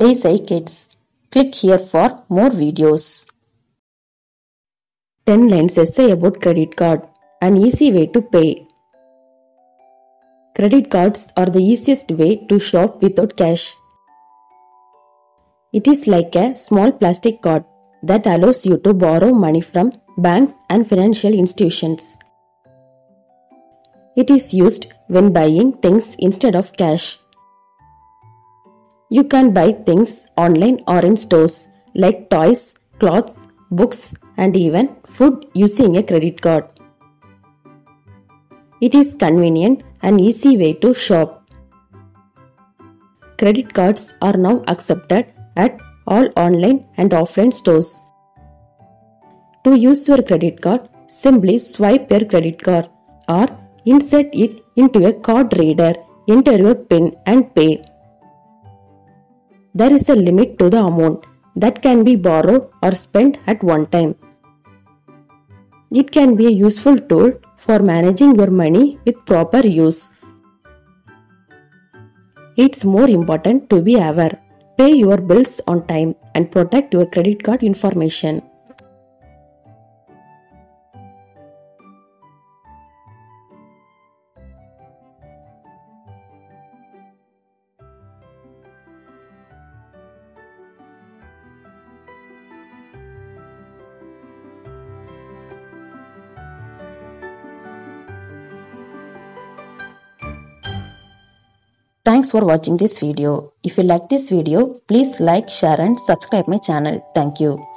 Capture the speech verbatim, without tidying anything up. Days Eye Kids. Click here for more videos. ten lines essay about credit card. An easy way to pay. Credit cards are the easiest way to shop without cash. It is like a small plastic card that allows you to borrow money from banks and financial institutions. It is used when buying things instead of cash. You can buy things online or in stores like toys, clothes, books, and even food using a credit card. It is convenient and easy way to shop. Credit cards are now accepted at all online and offline stores. To use your credit card, simply swipe your credit card or insert it into a card reader, enter your PIN and pay. There is a limit to the amount that can be borrowed or spent at one time. It can be a useful tool for managing your money with proper use. It's more important to be aware. Pay your bills on time and protect your credit card information. Thanks for watching this video. If you like this video, please like, share and subscribe my channel. Thank you.